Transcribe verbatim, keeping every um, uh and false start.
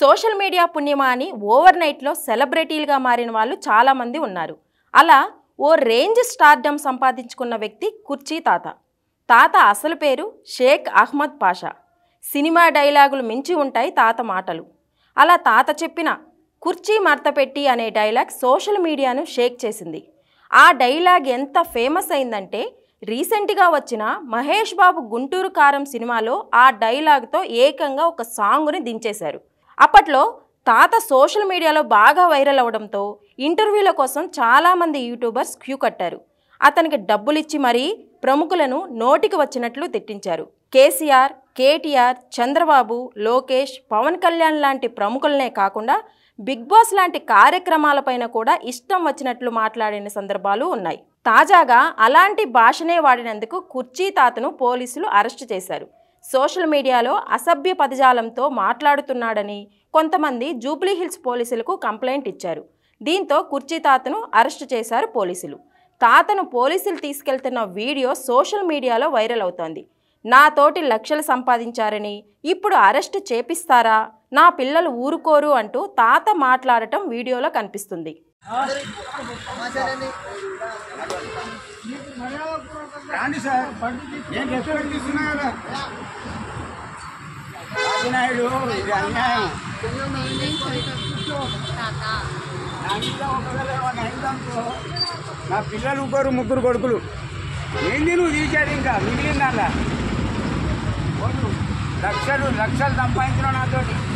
Social media పుణ్యమాని overnight లో సెలబ్రిటీలుగా మారిన వాళ్ళు చాలా మంది ఉన్నారు. అలా ఓ రేంజ్ స్టార్డమ్ సంపాదించుకున్న వ్యక్తి కుర్చీ తాత. తాత అసలు పేరు షేక్ అహ్మద్ పాషా. సినిమా డైలాగులు మించి ఉంటాయి తాత మాటలు. అలా తాత చెప్పిన కుర్చీ మర్తపెట్టి అనే డైలాగ్ సోషల్ మీడియాను షేక్ చేసింది. ఆ డైలాగ్ ఎంత ఫేమస్ అయిందంటే రీసెంట్గా వచ్చిన మహేష్ బాబు గుంటూరు కారం సినిమాలో ఆ డైలాగ్తో ఏకంగా ఒక సాంగ్ని దించేశారు. అప్పట్లో తాత సోషల్ మీడియాలో బాగా వైరల్ అవడంతో ఇంటర్వ్యూల కోసం చాలామంది యూట్యూబర్స్ క్యూ కట్టారు. అతనికి డబ్బులిచ్చి మరీ ప్రముఖులను నోటికి వచ్చినట్లు తిట్టించారు. కేసీఆర్, కేటీఆర్, చంద్రబాబు, లోకేష్, పవన్ కళ్యాణ్ లాంటి ప్రముఖులనే కాకుండా బిగ్ బాస్ లాంటి కార్యక్రమాలపైన కూడా ఇష్టం వచ్చినట్లు మాట్లాడిన సందర్భాలు ఉన్నాయి. తాజాగా అలాంటి భాషనే వాడినందుకు కుర్చీ తాతను పోలీసులు అరెస్టు చేశారు. సోషల్ మీడియాలో అసభ్య పదజాలంతో మాట్లాడుతున్నాడని కొంతమంది జూబ్లీహిల్స్ పోలీసులకు కంప్లైంట్ ఇచ్చారు. దీంతో కుర్చీ తాతను అరెస్టు చేశారు పోలీసులు. తాతను పోలీసులు తీసుకెళ్తున్న వీడియో సోషల్ మీడియాలో వైరల్ అవుతోంది. నా తోటి లక్షలు సంపాదించారని ఇప్పుడు అరెస్టు చేపిస్తారా, నా పిల్లలు ఊరుకోరు అంటూ తాత మాట్లాడటం వీడియోలో కనిపిస్తుంది. నా పిల్లలు ఊరుకోరు, ముగ్గురు కొడుకులు. ఏంది నువ్వు తీశాడు? ఇంకా మిగిలిందా లక్షలు లక్షలు సంపాదించిన నాతోటి